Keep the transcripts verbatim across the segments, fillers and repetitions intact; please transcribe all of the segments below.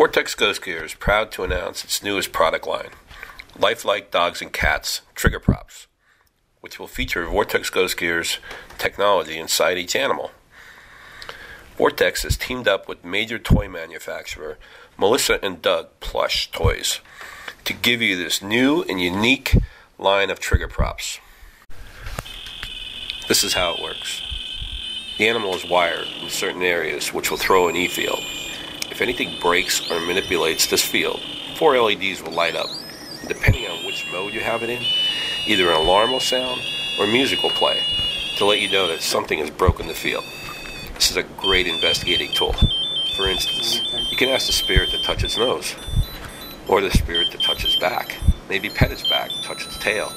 Vortex Ghost Gear is proud to announce its newest product line, Lifelike Dogs and Cats Trigger Props, which will feature Vortex Ghost Gear's technology inside each animal. Vortex has teamed up with major toy manufacturer Melissa and Doug Plush Toys to give you this new and unique line of trigger props. This is how it works. The animal is wired in certain areas which will throw an E field. If anything breaks or manipulates this field, four L E Ds will light up. Depending on which mode you have it in, either an alarm will sound or music will play to let you know that something has broken the field. This is a great investigating tool. For instance, you can ask the spirit to touch its nose, or the spirit to touch its back, maybe pet its back, touch its tail.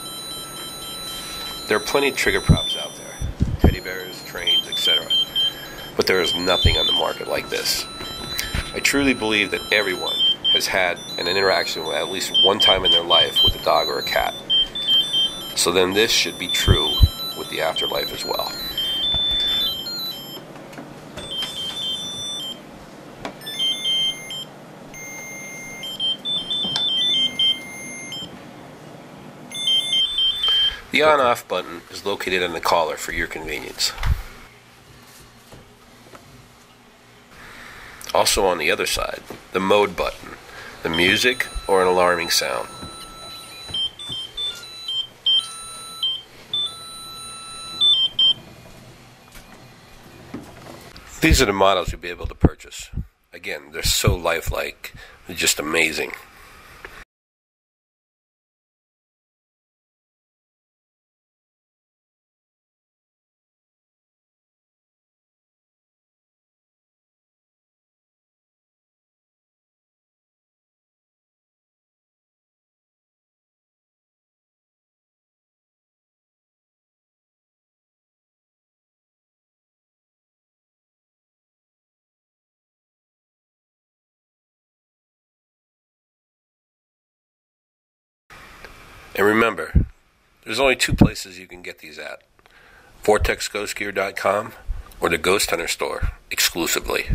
There are plenty of trigger props out there, teddy bears, trains, et cetera, but there is nothing on the market like this. I truly believe that everyone has had an interaction at least one time in their life with a dog or a cat. So then this should be true with the afterlife as well. The on-off button is located on the collar for your convenience. Also on the other side, the mode button, the music or an alarming sound. These are the models you'll be able to purchase. Again, they're so lifelike, they're just amazing. And remember, there's only two places you can get these at, Vortex Ghost Gear dot com or the Ghost Hunter store exclusively.